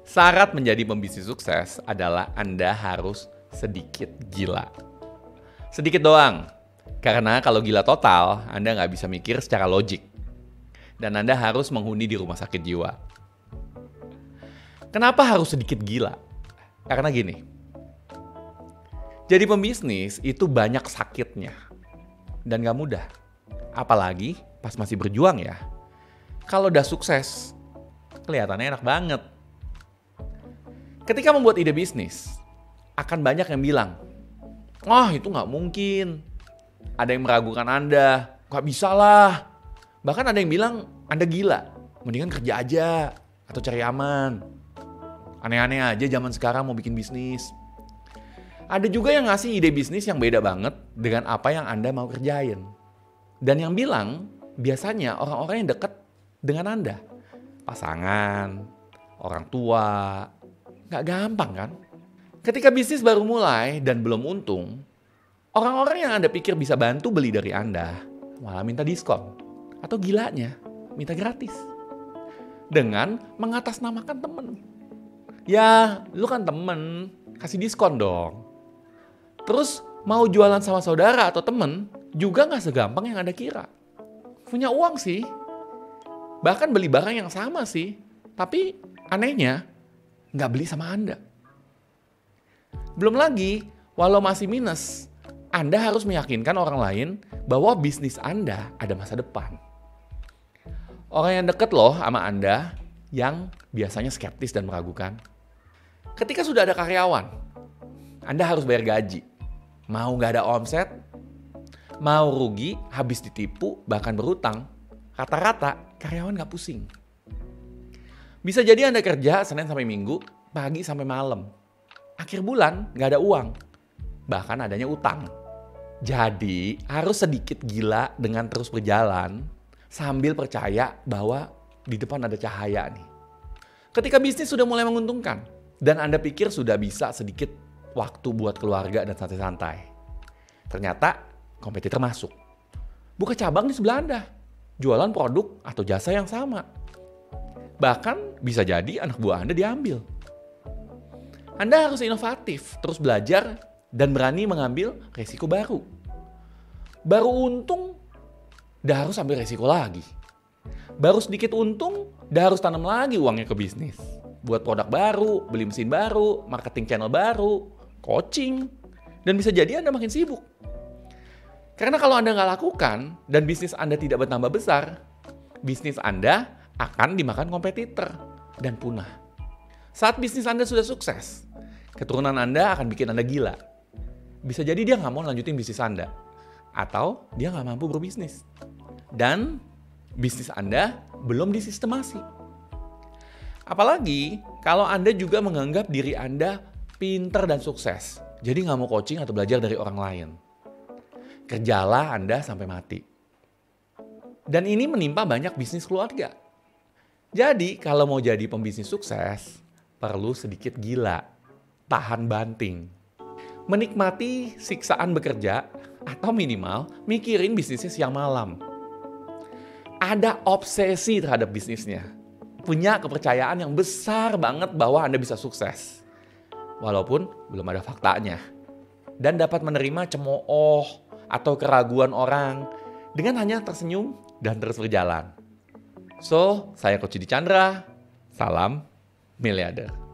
Syarat menjadi pembisnis sukses adalah Anda harus sedikit gila. Sedikit doang. Karena kalau gila total, Anda nggak bisa mikir secara logik. Dan Anda harus menghuni di rumah sakit jiwa. Kenapa harus sedikit gila? Karena gini. Jadi pembisnis itu banyak sakitnya. Dan nggak mudah. Apalagi pas masih berjuang ya. Kalau udah sukses, kelihatannya enak banget. Ketika membuat ide bisnis, akan banyak yang bilang, "Wah, itu nggak mungkin." Ada yang meragukan Anda, "Nggak bisa lah." Bahkan ada yang bilang, "Anda gila, mendingan kerja aja atau cari aman. Aneh-aneh aja zaman sekarang mau bikin bisnis." Ada juga yang ngasih ide bisnis yang beda banget dengan apa yang Anda mau kerjain. Dan yang bilang, biasanya orang-orang yang dekat dengan Anda. Pasangan, orang tua. Nggak gampang kan? Ketika bisnis baru mulai dan belum untung, orang-orang yang Anda pikir bisa bantu beli dari Anda malah minta diskon. Atau gilanya, minta gratis. Dengan mengatasnamakan temen. Ya, lu kan temen, kasih diskon dong. Terus mau jualan sama saudara atau temen juga nggak segampang yang Anda kira. Punya uang sih. Bahkan beli barang yang sama sih. Tapi anehnya, nggak beli sama Anda. Belum lagi, walau masih minus, Anda harus meyakinkan orang lain bahwa bisnis Anda ada masa depan. Orang yang deket loh sama Anda yang biasanya skeptis dan meragukan. Ketika sudah ada karyawan, Anda harus bayar gaji. Mau nggak ada omset, mau rugi, habis ditipu, bahkan berhutang, rata-rata karyawan nggak pusing. Bisa jadi Anda kerja Senin sampai Minggu, pagi sampai malam. Akhir bulan nggak ada uang, bahkan adanya utang. Jadi harus sedikit gila dengan terus berjalan sambil percaya bahwa di depan ada cahaya nih. Ketika bisnis sudah mulai menguntungkan dan Anda pikir sudah bisa sedikit waktu buat keluarga dan santai-santai. Ternyata kompetitor masuk. Buka cabang di sebelah Anda, jualan produk atau jasa yang sama. Bahkan bisa jadi anak buah Anda diambil. Anda harus inovatif, terus belajar, dan berani mengambil resiko baru. Baru untung, udah harus ambil resiko lagi. Baru sedikit untung, udah harus tanam lagi uangnya ke bisnis. Buat produk baru, beli mesin baru, marketing channel baru, coaching. Dan bisa jadi Anda makin sibuk. Karena kalau Anda nggak lakukan, dan bisnis Anda tidak bertambah besar, bisnis Anda akan dimakan kompetitor dan punah. Saat bisnis Anda sudah sukses, keturunan Anda akan bikin Anda gila. Bisa jadi dia nggak mau lanjutin bisnis Anda. Atau dia nggak mampu berbisnis. Dan bisnis Anda belum disistemasi. Apalagi kalau Anda juga menganggap diri Anda pinter dan sukses. Jadi nggak mau coaching atau belajar dari orang lain. Kerjalah Anda sampai mati. Dan ini menimpa banyak bisnis keluarga. Jadi, kalau mau jadi pembisnis sukses, perlu sedikit gila, tahan banting. Menikmati siksaan bekerja, atau minimal mikirin bisnisnya siang malam. Ada obsesi terhadap bisnisnya. Punya kepercayaan yang besar banget bahwa Anda bisa sukses. Walaupun belum ada faktanya. Dan dapat menerima cemooh atau keraguan orang dengan hanya tersenyum dan terus berjalan. So, saya Coach Yudi Candra, salam miliarder.